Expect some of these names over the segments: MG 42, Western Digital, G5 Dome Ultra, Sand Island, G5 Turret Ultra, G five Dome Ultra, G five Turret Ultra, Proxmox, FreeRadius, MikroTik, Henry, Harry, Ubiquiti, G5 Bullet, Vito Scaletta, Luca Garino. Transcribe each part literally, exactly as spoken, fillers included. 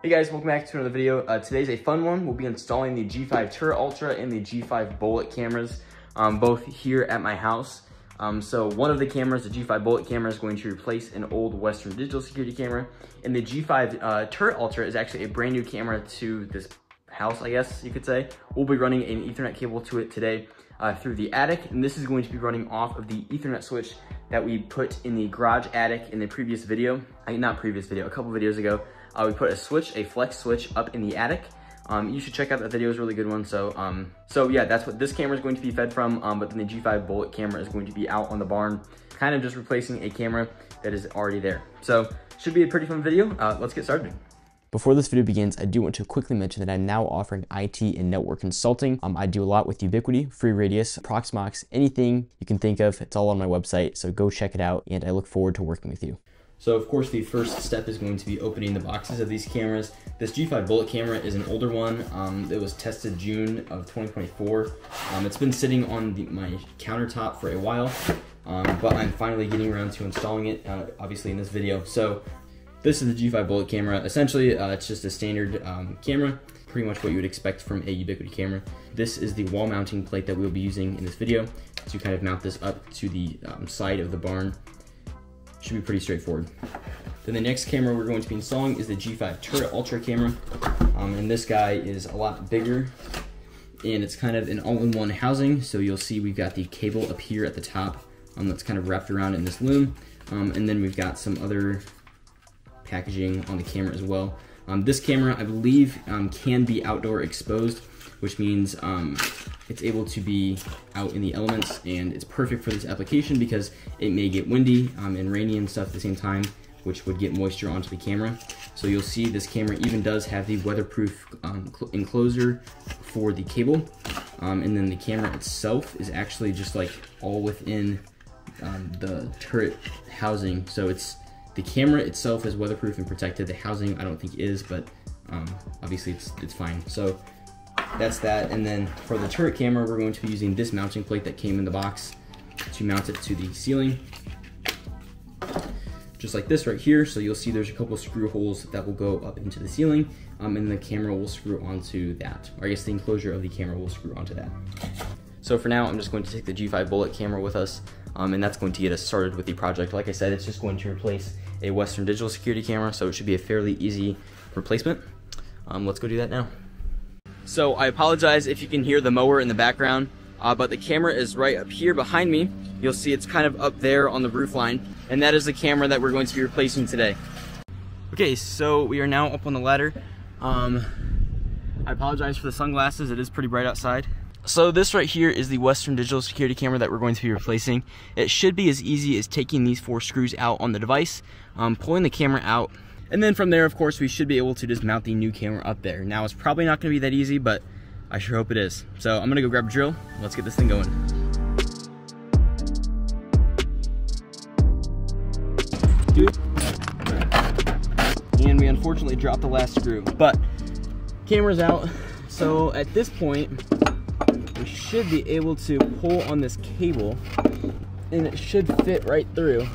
Hey guys, welcome back to another video. Uh, today's a fun one. We'll be installing the G five Turret Ultra and the G five Bullet cameras, um, both here at my house. Um, so one of the cameras, the G five Bullet camera, is going to replace an old Western Digital security camera, and the G five uh, Turret Ultra is actually a brand new camera to this house, I guess you could say. We'll be running an Ethernet cable to it today uh, through the attic, and this is going to be running off of the Ethernet switch that we put in the garage attic in the previous video. I mean, not previous video, a couple videos ago. Uh, we put a switch, a flex switch, up in the attic. Um, you should check out that video, it's a really good one. So, um, so yeah, that's what this camera is going to be fed from, um, but then the G five Bullet camera is going to be out on the barn, kind of just replacing a camera that is already there. So, should be a pretty fun video. Uh, let's get started. Before this video begins, I do want to quickly mention that I'm now offering I T and network consulting. Um, I do a lot with Ubiquiti, FreeRadius, Proxmox, anything you can think of. It's all on my website, so go check it out, and I look forward to working with you. So of course the first step is going to be opening the boxes of these cameras. This G five Bullet camera is an older one. Um, it was tested June of twenty twenty-four. Um, it's been sitting on the, my countertop for a while, um, but I'm finally getting around to installing it, uh, obviously in this video. So this is the G five Bullet camera. Essentially, uh, it's just a standard um, camera, pretty much what you would expect from a Ubiquiti camera. This is the wall mounting plate that we'll be using in this video to kind of mount this up to the um, side of the barn. Should be pretty straightforward. Then the next camera we're going to be installing is the G five Turret Ultra camera. Um, and this guy is a lot bigger, and it's kind of an all-in-one housing. So you'll see we've got the cable up here at the top um, that's kind of wrapped around in this loom. Um, and then we've got some other packaging on the camera as well. Um, this camera, I believe, um, can be outdoor exposed, which means um, it's able to be out in the elements, and it's perfect for this application because it may get windy um, and rainy and stuff at the same time, which would get moisture onto the camera. So you'll see this camera even does have the weatherproof um, enclosure for the cable. Um, and then the camera itself is actually just like all within um, the turret housing. So it's the camera itself is weatherproof and protected. The housing I don't think is, but um, obviously it's, it's fine. So that's that, and then for the turret camera, we're going to be using this mounting plate that came in the box to mount it to the ceiling, just like this right here. So you'll see there's a couple screw holes that will go up into the ceiling, um, and the camera will screw onto that. Or I guess the enclosure of the camera will screw onto that. So for now, I'm just going to take the G five Bullet camera with us, um, and that's going to get us started with the project. Like I said, it's just going to replace a Western Digital security camera, so it should be a fairly easy replacement. Um, let's go do that now. So I apologize if you can hear the mower in the background, uh, but the camera is right up here behind me. You'll see it's kind of up there on the roof line, and that is the camera that we're going to be replacing today. Okay, so we are now up on the ladder. Um, I apologize for the sunglasses, it is pretty bright outside. So this right here is the Western Digital security camera that we're going to be replacing. It should be as easy as taking these four screws out on the device, um, pulling the camera out, and then from there, of course, we should be able to just mount the new camera up there. Now, it's probably not gonna be that easy, but I sure hope it is. So I'm gonna go grab a drill. Let's get this thing going. Dude. And we unfortunately dropped the last screw, but camera's out. So at this point, we should be able to pull on this cable, and it should fit right through.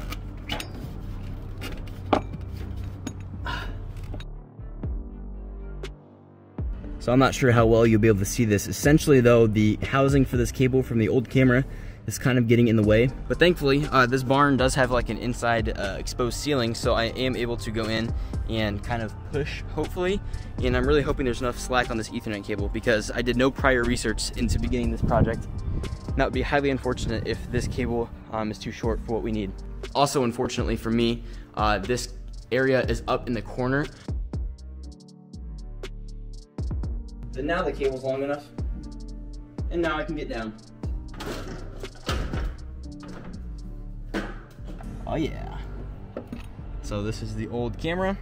So I'm not sure how well you'll be able to see this. Essentially though, the housing for this cable from the old camera is kind of getting in the way. But thankfully, uh, this barn does have like an inside uh, exposed ceiling, so I am able to go in and kind of push, hopefully. And I'm really hoping there's enough slack on this Ethernet cable because I did no prior research into beginning this project. And that would be highly unfortunate if this cable um, is too short for what we need. Also, unfortunately for me, uh, this area is up in the corner. So now the cable's long enough, and now I can get down. Oh yeah. So this is the old camera.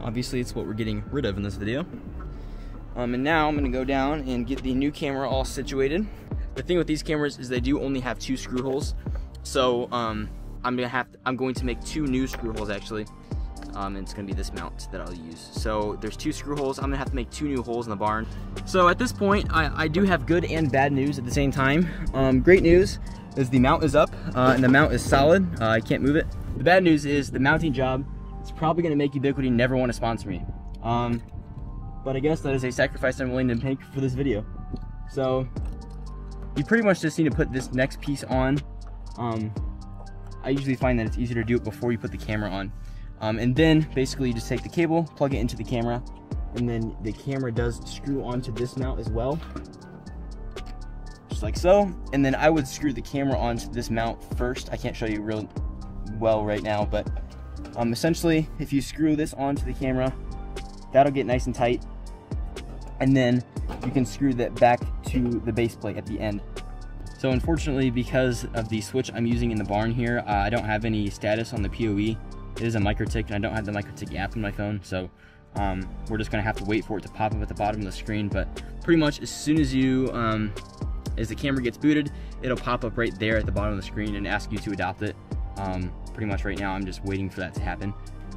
Obviously it's what we're getting rid of in this video. Um, and now I'm gonna go down and get the new camera all situated. The thing with these cameras is they do only have two screw holes. So um, I'm gonna have to, I'm going to make two new screw holes actually. Um, and it's gonna be this mount that I'll use. So there's two screw holes. I'm gonna have to make two new holes in the barn. So at this point, I, I do have good and bad news at the same time. Um, great news is the mount is up uh, and the mount is solid. Uh, I can't move it. The bad news is the mounting job. It's probably gonna make Ubiquiti never want to sponsor me. Um, but I guess that is a sacrifice I'm willing to make for this video. So you pretty much just need to put this next piece on. Um, I usually find that it's easier to do it before you put the camera on. Um, and then basically you just take the cable, plug it into the camera, and then the camera does screw onto this mount as well. Just like so. And then I would screw the camera onto this mount first. I can't show you real well right now, but um, essentially if you screw this onto the camera, that'll get nice and tight. And then you can screw that back to the base plate at the end. So unfortunately, because of the switch I'm using in the barn here, uh, I don't have any status on the P O E. It is a MikroTik, and I don't have the MikroTik app on my phone, so um, we're just gonna have to wait for it to pop up at the bottom of the screen. But pretty much as soon as you, um, as the camera gets booted, it'll pop up right there at the bottom of the screen and ask you to adopt it. Um, pretty much right now, I'm just waiting for that to happen.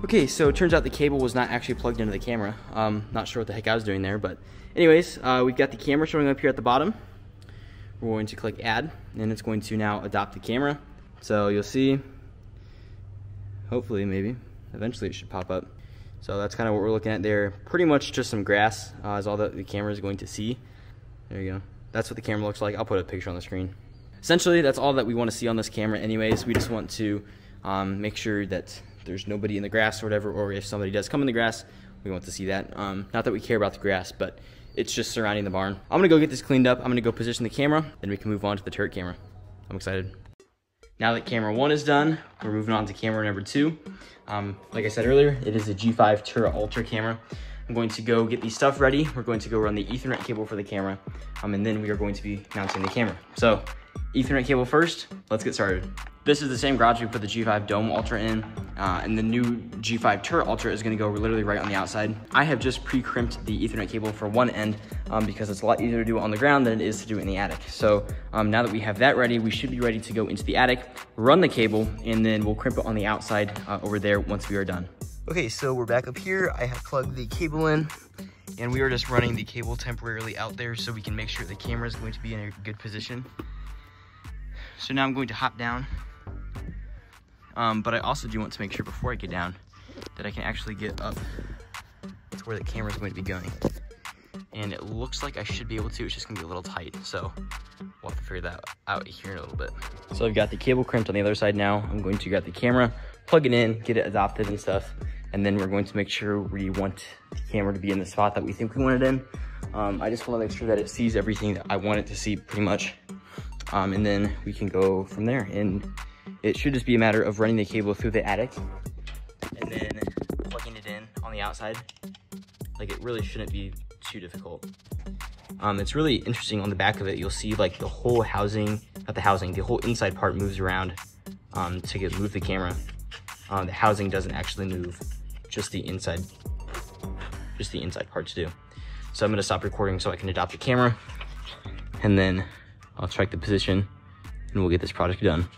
Okay, so it turns out the cable was not actually plugged into the camera. Um, not sure what the heck I was doing there, but anyways, uh, we've got the camera showing up here at the bottom. We're going to click add, and it's going to now adopt the camera. So you'll see, hopefully maybe, eventually it should pop up. So that's kind of what we're looking at there. Pretty much just some grass uh, is all that the camera is going to see. There you go. That's what the camera looks like. I'll put a picture on the screen. Essentially, that's all that we want to see on this camera anyways. We just want to um, make sure that there's nobody in the grass or whatever, or if somebody does come in the grass, we want to see that. Um, not that we care about the grass, but it's just surrounding the barn. I'm gonna go get this cleaned up. I'm gonna go position the camera, then we can move on to the turret camera. I'm excited. Now that camera one is done, we're moving on to camera number two. Um, like I said earlier, it is a G five Turret Ultra camera. I'm going to go get the stuff ready. We're going to go run the Ethernet cable for the camera, um, and then we are going to be mounting the camera. So, Ethernet cable first, let's get started. This is the same garage we put the G five Dome Ultra in, uh, and the new G five Turret Ultra is gonna go literally right on the outside. I have just pre-crimped the Ethernet cable for one end um, because it's a lot easier to do it on the ground than it is to do it in the attic. So um, now that we have that ready, we should be ready to go into the attic, run the cable, and then we'll crimp it on the outside uh, over there once we are done. Okay, so we're back up here. I have plugged the cable in, and we are just running the cable temporarily out there so we can make sure the camera is going to be in a good position. So now I'm going to hop down. Um, but I also do want to make sure before I get down that I can actually get up to where the camera's going to be going. And it looks like I should be able to, it's just gonna be a little tight. So we'll have to figure that out here in a little bit. So I've got the cable crimped on the other side now. I'm going to get the camera, plug it in, get it adopted and stuff. And then we're going to make sure we want the camera to be in the spot that we think we want it in. Um, I just wanna make sure that it sees everything that I want it to see pretty much. Um, and then we can go from there. And it should just be a matter of running the cable through the attic and then plugging it in on the outside. Like, it really shouldn't be too difficult. Um, it's really interesting on the back of it. You'll see like the whole housing, not the housing, the whole inside part moves around um, to get, move the camera. Um, the housing doesn't actually move, just the inside, just the inside parts do. So I'm gonna stop recording so I can adopt the camera, and then I'll track the position and we'll get this project done.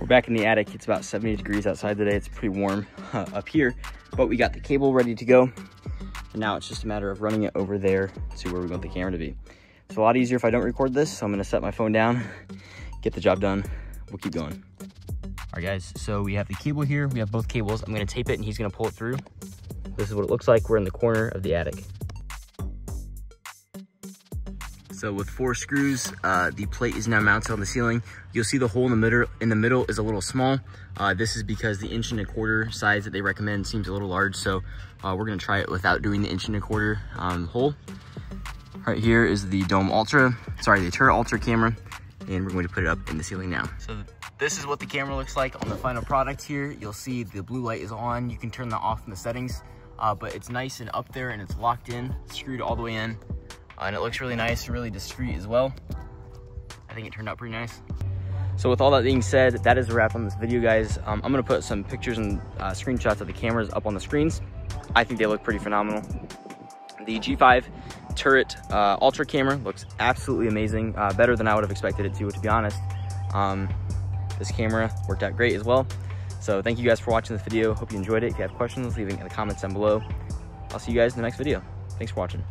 We're back in the attic. It's about seventy degrees outside today. It's pretty warm uh, up here, but we got the cable ready to go. And now it's just a matter of running it over there to where we want the camera to be. It's a lot easier if I don't record this, so I'm gonna set my phone down, get the job done. We'll keep going. All right, guys, so we have the cable here. We have both cables. I'm gonna tape it and he's gonna pull it through. This is what it looks like. We're in the corner of the attic. So with four screws, uh, the plate is now mounted on the ceiling. You'll see the hole in the middle, in the middle is a little small. Uh, this is because the inch and a quarter size that they recommend seems a little large, so uh, we're gonna try it without doing the inch and a quarter um, hole. Right here is the Dome Ultra, sorry, the Turret Ultra camera, and we're going to put it up in the ceiling now. So this is what the camera looks like on the final product here. You'll see the blue light is on. You can turn that off in the settings, uh, but it's nice and up there and it's locked in, screwed all the way in. Uh, and it looks really nice, really discreet as well. I think it turned out pretty nice. So with all that being said, that is a wrap on this video, guys. Um, I'm gonna put some pictures and uh, screenshots of the cameras up on the screens. I think they look pretty phenomenal. The G five Turret uh, Ultra camera looks absolutely amazing, uh, better than I would have expected it to, to be honest. Um, this camera worked out great as well. So thank you guys for watching this video. Hope you enjoyed it. If you have questions, leave them in the comments down below. I'll see you guys in the next video. Thanks for watching.